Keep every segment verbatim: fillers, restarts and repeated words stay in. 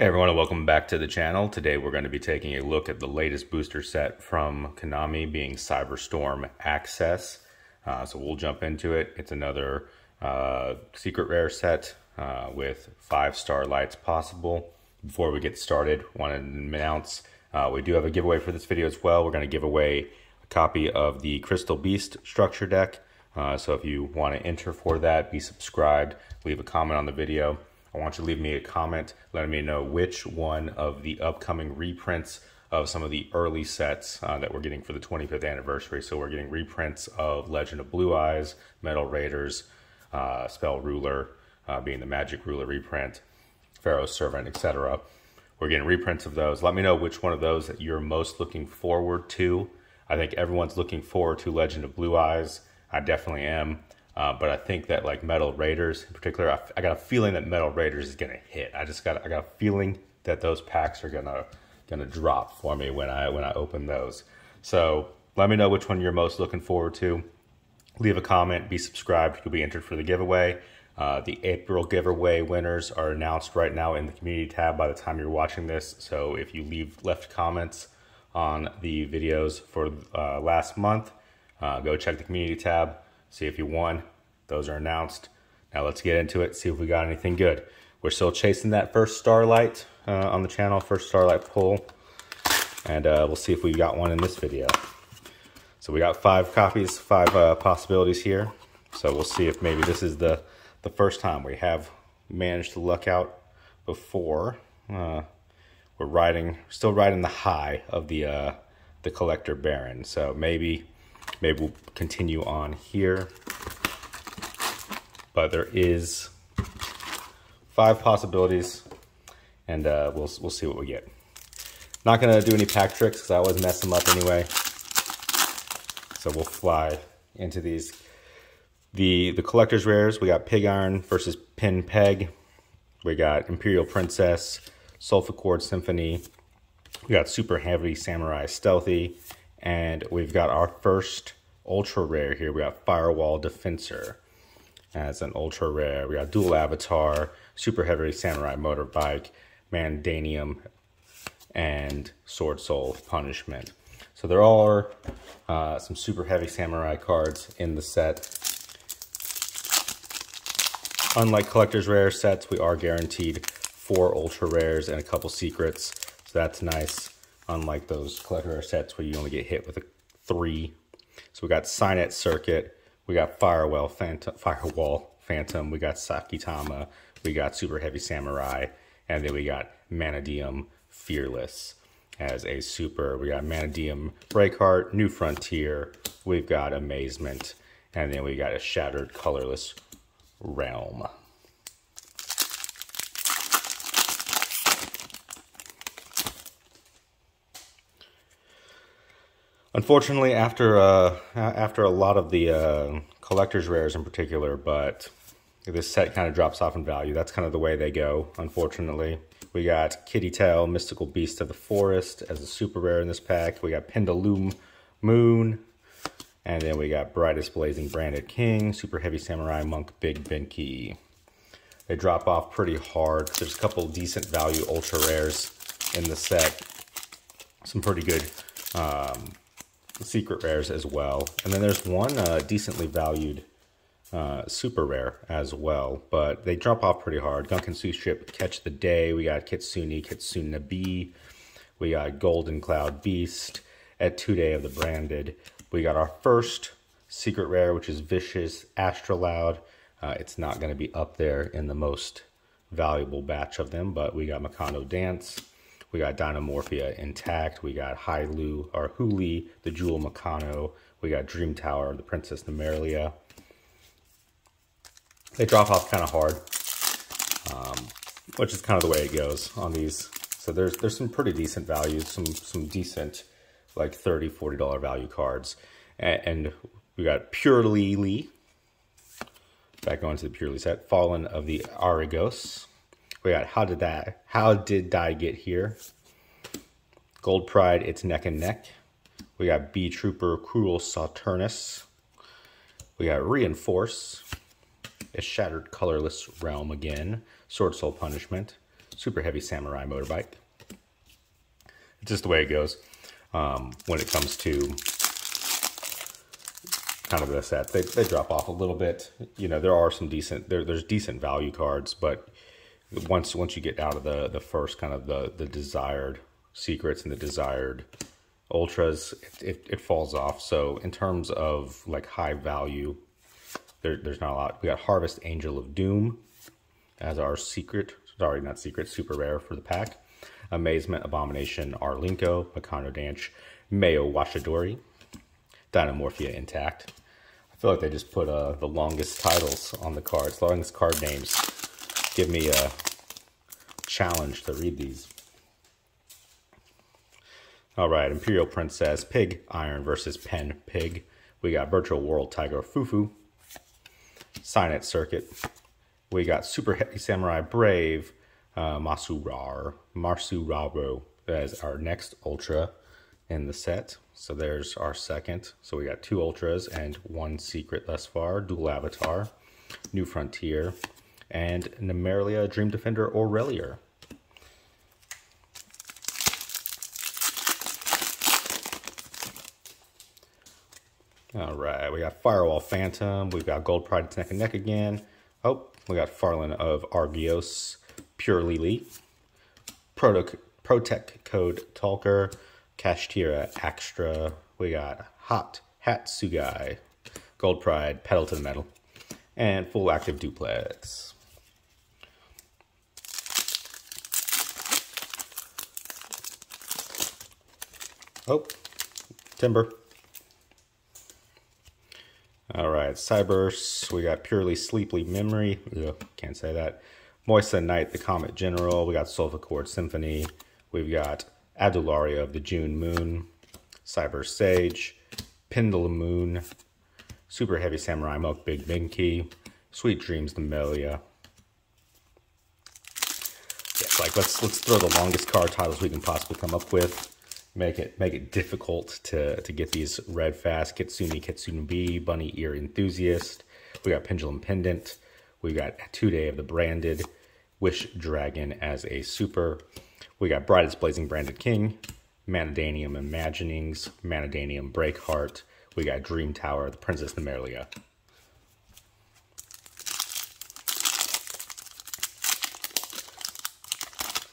Hey everyone, and welcome back to the channel. Today we're going to be taking a look at the latest booster set from Konami, being Cyberstorm Access. Uh, so we'll jump into it. It's another uh, secret rare set uh, with five star lights possible. Before we get started, I want to announce uh, we do have a giveaway for this video as well. We're going to give away a copy of the Crystal Beast structure deck. Uh, so if you want to enter for that, be subscribed, leave a comment on the video. I want you to leave me a comment letting me know which one of the upcoming reprints of some of the early sets uh, that we're getting for the twenty-fifth anniversary. So we're getting reprints of Legend of Blue Eyes, Metal Raiders, uh, Spell Ruler, uh, being the Magic Ruler reprint, Pharaoh's Servant, et cetera. We're getting reprints of those. Let me know which one of those that you're most looking forward to. I think everyone's looking forward to Legend of Blue Eyes. I definitely am. Uh, but I think that like Metal Raiders in particular, I, I got a feeling that Metal Raiders is gonna hit. I just got I got a feeling that those packs are gonna gonna drop for me when I when I open those. So let me know which one you're most looking forward to. Leave a comment, be subscribed, you'll be entered for the giveaway. Uh, the April giveaway winners are announced right now in the community tab by the time you're watching this. So if you leave left comments on the videos for uh, last month, uh, go check the community tab. See if you won. Those are announced. Now let's get into it, see if we got anything good. We're still chasing that first starlight uh, on the channel, first starlight pull. And uh, we'll see if we got one in this video. So we got five copies, five uh, possibilities here. So we'll see if maybe this is the, the first time. We have managed to luck out before. Uh, we're riding, still riding the high of the, uh, the Collector Baron. So maybe... Maybe we'll continue on here, but there is five possibilities, and uh, we'll we'll see what we get. Not gonna do any pack tricks because I always mess them up anyway. So we'll fly into these. the The collector's rares. We got Pig Iron versus Pin Peg. We got Imperial Princess, Solfachord Symphony. We got Super Heavy Samurai Stealthy. And we've got our first ultra rare here. We got Firewall Defenser as an ultra rare. We got Dual Avatar, Super Heavy Samurai Motorbike, Manadium, and Sword Soul Punishment. So there are uh, some Super Heavy Samurai cards in the set. Unlike collector's rare sets, we are guaranteed four ultra rares and a couple secrets. So that's nice. Unlike those collector sets where you only get hit with a three. So we got Signet Circuit, we got Firewall Phantom, Firewall Phantom, we got Sakitama, we got Super Heavy Samurai, and then we got Manadium Fearless as a super. We got Manadium Breakheart, New Frontier, we've got Amazement, and then we got a Shattered Colorless Realm. Unfortunately, after uh, after a lot of the uh, collector's rares in particular, but this set kind of drops off in value. That's kind of the way they go, unfortunately. We got Kitty Tail, Mystical Beast of the Forest as a super rare in this pack. We got Pendulum Moon, and then we got Brightest Blazing Branded King, Super Heavy Samurai Monk, Big Binky. They drop off pretty hard. There's a couple decent value ultra rares in the set. Some pretty good... Um, secret rares as well, and then there's one uh, decently valued uh, super rare as well, but they drop off pretty hard. Gunkan Suship, Catch the Day. We got Kitsune, Kitsune B. We got Golden Cloud Beast, Etude of the Branded. We got our first secret rare, which is Vicious Astrolaud. Uh, it's not going to be up there in the most valuable batch of them, but we got Makondo Dance. We got Dinomorphia Intact. We got Hulu, or Huli, the Jewel Makano. We got Dream Tower, the Princess Nemeria. They drop off kind of hard, um, which is kind of the way it goes on these. So there's there's some pretty decent values, some some decent like thirty, forty dollar value cards, and, and we got Purrely. Back onto the Purrely set, Fallen of the Aragos. We got How Did That, How Did I Get Here? Gold Pride, It's Neck and Neck. We got Bee Trooper, Cruel Saturnus. We got Reinforce, A Shattered Colorless Realm again. Sword Soul Punishment, Super Heavy Samurai motorbike. It's just the way it goes um, when it comes to kind of the set. They, they drop off a little bit. You know, there are some decent, there, there's decent value cards, but once once you get out of the, the first kind of the, the desired secrets and the desired ultras, it, it, it falls off. So in terms of like high value, there, there's not a lot. We got Harvest Angel of Doom as our secret, sorry, not secret, super rare for the pack. Amazement, Abomination, Arlinko, Meccano Danch, Mayo Washidori, Dinomorphia Intact. I feel like they just put uh, the longest titles on the cards, longest card names. Give me a challenge to read these. All right, Imperial Princess, Pig Iron versus Pen Pig. We got Virtual World Tiger Fufu, Signet Circuit. We got Super Heavy Samurai Brave, uh, Masurar, Marsuraro as our next Ultra in the set. So there's our second. So we got two Ultras and one Secret thus far. Dual Avatar, New Frontier, and Nemeria, Dream Defender, Aurelior. All right, we got Firewall Phantom. We've got Gold Pride, it's neck and neck again. Oh, we got Farlan of Argios, Purrely, Proto Protect Code Talker, Kashtira, Extra. We got Hot Hatsugai, Gold Pride, Pedal to the Metal, and Full Active Duplex. Oh, Timber. All right, Cyber, we got Purrely, Sleeply Memory. Ugh, can't say that. Moisa Knight, the Comet General. We got Solfachord Symphony. We've got Adularia of the June Moon. Cyber Sage. Pendulum Moon. Super Heavy Samurai Milk, Big Binky. Sweet Dreams, the Melia. Yeah, like let's let's throw the longest card titles we can possibly come up with. Make it make it difficult to, to get these read fast. Kitsune, Kitsune Bee, Bunny Ear Enthusiast. We got Pendulum Pendant. We got Etude of the Branded. Wish Dragon as a super. We got Brightest Blazing Branded King. Manadium Imaginings. Manadium Breakheart. We got Dream Tower, the Princess Nemeria.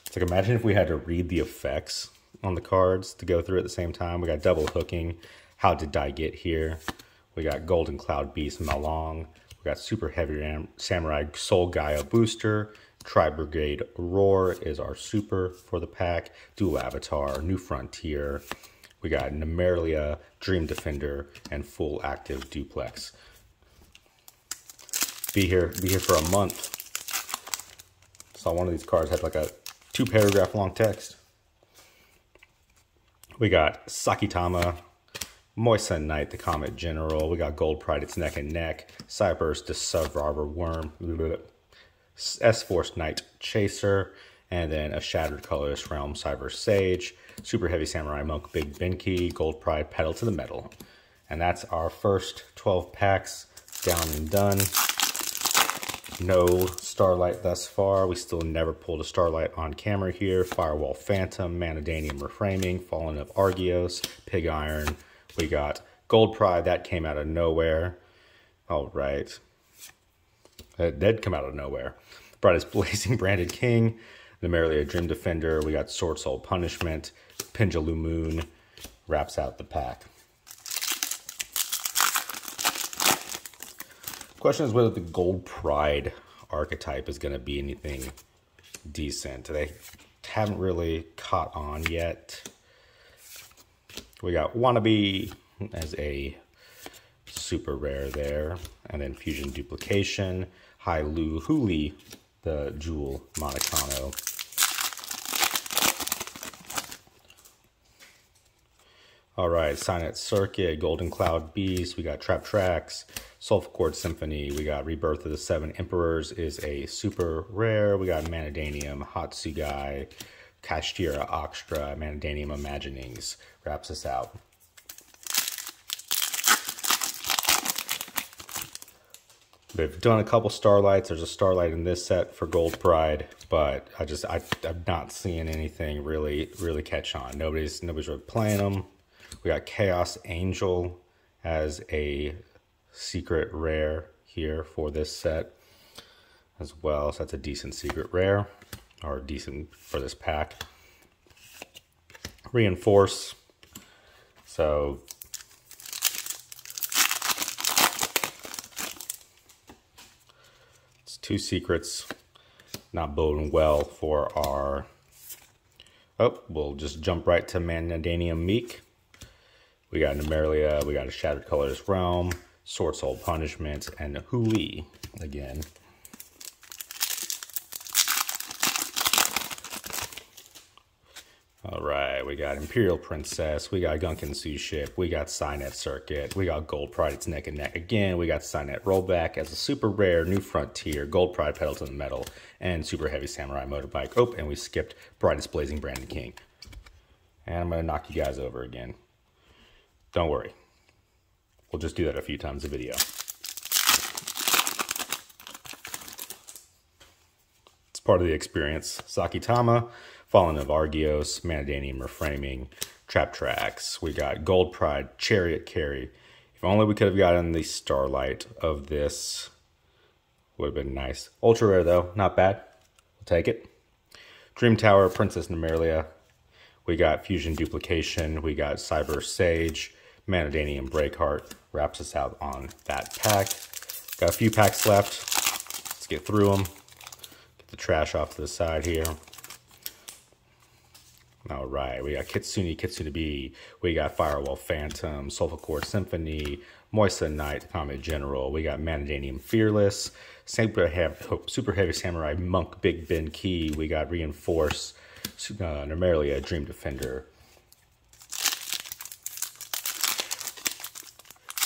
It's like, imagine if we had to read the effects on the cards to go through at the same time. We got Double Hooking, How Did I Get Here? We got Golden Cloud Beast, Malong. We got Super Heavy Samurai, Soul Gaia Booster. Tri Brigade Roar is our super for the pack. Dual Avatar, New Frontier. We got Nemeria, Dream Defender, and Full Active Duplex. Be here, be here for a month. Saw one of these cards had like a two paragraph long text. We got Sakitama, Moisa Knight, the Comet General. We got Gold Pride, it's neck and neck. Cypress, the Subrobber Worm. S-Force Knight, Chaser. And then a Shattered Colorless Realm, Cyber Sage. Super Heavy Samurai Monk, Big Binky. Gold Pride, Pedal to the Metal. And that's our first twelve packs down and done. No Starlight thus far. We still never pulled a Starlight on camera here. Firewall Phantom, Manadium Reframing, Fallen of Argios, Pig Iron. We got Gold Pride. That came out of nowhere. All right. That did come out of nowhere. Brightest Blazing Branded King. Nemeria Dream Defender. We got Sword Soul Punishment. Pendulum Moon wraps out the pack. Question is whether the Gold Pride archetype is going to be anything decent. They haven't really caught on yet. We got Wannabe as a super rare there. And then Fusion Duplication. Hai Lu Huli, the Jewel Monocano. All right, Signet Circuit, Golden Cloud Beast. We got Trap Tracks, Solfachord Symphony. We got Rebirth of the Seven Emperors is a super rare. We got Manadanium, Hatsugai, Kashtira, Oxtra, Manadanium Imaginings. Wraps us out. They've done a couple Starlights. There's a Starlight in this set for Gold Pride, but I just I I'm not seeing anything really really catch on. Nobody's nobody's really playing them. We got Chaos Angel as a secret rare here for this set as well. So that's a decent secret rare, or decent for this pack. Reinforce. So it's two secrets, not boding well for our... Oh, we'll just jump right to Manadium Meek. We got Numeria, we got a Shattered Colorless Realm, Sword Soul Punishment, and Huli again. All right, we got Imperial Princess, we got Gunkan Suship, we got Signet Circuit, we got Gold Pride, it's neck and neck again, we got Signet Rollback as a super rare, New Frontier, Gold Pride, Pedal to the Metal, and Super Heavy Samurai Motorbike. Oh, and we skipped Brightest Blazing Branded King. And I'm going to knock you guys over again. Don't worry. We'll just do that a few times a video. It's part of the experience. Sakitama, Fallen of Argios, Manadanium Reframing, Trap Tracks. We got Gold Pride, Chariot Carry. If only we could have gotten the Starlight of this. Would have been nice. Ultra rare though, not bad. We'll take it. Dream Tower, Princess Numeria. We got Fusion Duplication. We got Cyber Sage. Manadanium Breakheart wraps us out on that pack. Got a few packs left. Let's get through them. Get the trash off to the side here. All right, we got Kitsune, Kitsune B. We got Firewall Phantom, Solfachord Symphony, Moisa Knight, Comet General. We got Manadanium Fearless, Super Heavy, oh, Super Heavy Samurai Monk, Big Binky. We got Reinforce, uh, Numeria, Dream Defender.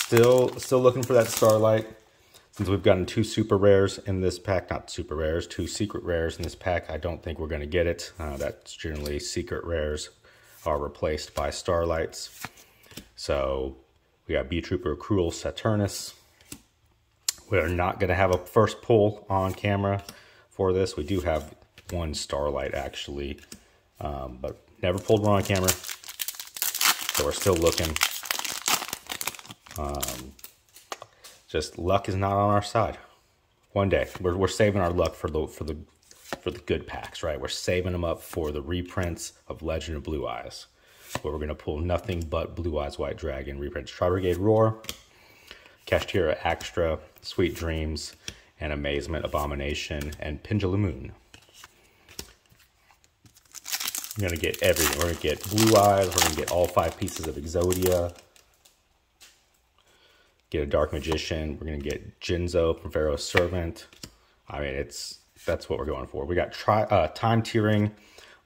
Still, still looking for that Starlight. Since we've gotten two super rares in this pack, not super rares, two secret rares in this pack, I don't think we're going to get it. Uh, that's generally secret rares are replaced by Starlights. So we got B-Trooper, Cruel Saturnus. We're not going to have a first pull on camera for this. We do have one Starlight actually, um, but never pulled one on camera. So we're still looking. Um, just luck is not on our side. One day we're we're saving our luck for the for the for the good packs, right? We're saving them up for the reprints of Legend of Blue Eyes, where we're gonna pull nothing but Blue Eyes White Dragon reprints. Tri Brigade Roar, Kashtira Extra, Sweet Dreams, and Amazement, Abomination, and Pendulum Moon. We're gonna get everything. We're gonna get Blue Eyes. We're gonna get all five pieces of Exodia. Get a Dark Magician. We're gonna get Jinzo from Pharaoh's Servant. I mean, it's that's what we're going for. We got tri uh, Time Tearing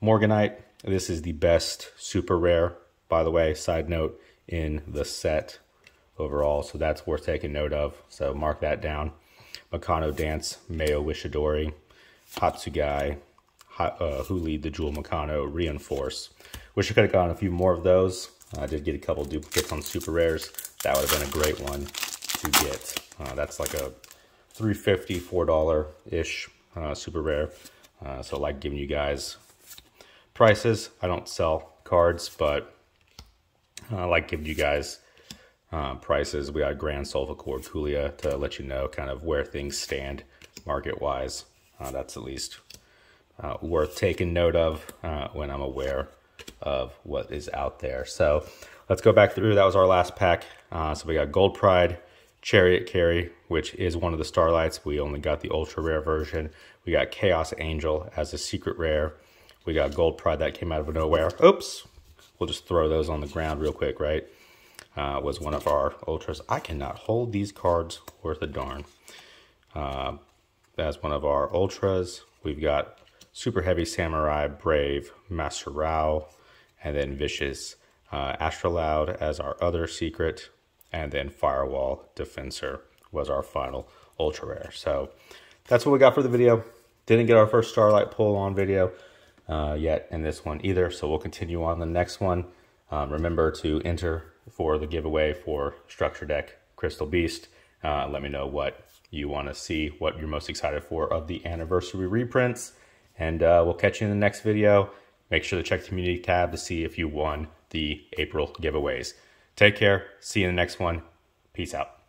Morganite. This is the best super rare, by the way, side note, in the set overall. So that's worth taking note of. So mark that down. Makano Dance, Mayo Wishidori, Hatsugai, ha uh, Huli the Jewel Makano, Reinforce. Wish I could have gotten a few more of those. I did get a couple duplicates on super rares. That would have been a great one to get. Uh, that's like a three fifty, four dollar-ish uh, super rare. Uh, so I like giving you guys prices. I don't sell cards, but I like giving you guys uh, prices. We got Grand Solfachord Kulia to let you know kind of where things stand market-wise. Uh, that's at least uh, worth taking note of uh, when I'm aware of what is out there. So let's go back through. That was our last pack. Uh, so we got Gold Pride, Chariot Carry, which is one of the Starlights. We only got the ultra rare version. We got Chaos Angel as a secret rare. We got Gold Pride that came out of nowhere. Oops. We'll just throw those on the ground real quick, right? Uh, was one of our ultras. I cannot hold these cards worth a darn. Uh, that's one of our ultras. We've got Super Heavy Samurai, Brave, Master Rao, and then Vicious. Uh, Astrolaud as our other secret, and then Firewall Defenser was our final ultra rare. So that's what we got for the video. Didn't get our first Starlight pull on video uh, yet in this one either, so we'll continue on the next one. Um, remember to enter for the giveaway for Structure Deck Crystal Beast. Uh, let me know what you want to see what you're most excited for of the anniversary reprints. And uh, we'll catch you in the next video. Make sure to check the community tab to see if you won the April giveaways. Take care. See you in the next one. Peace out.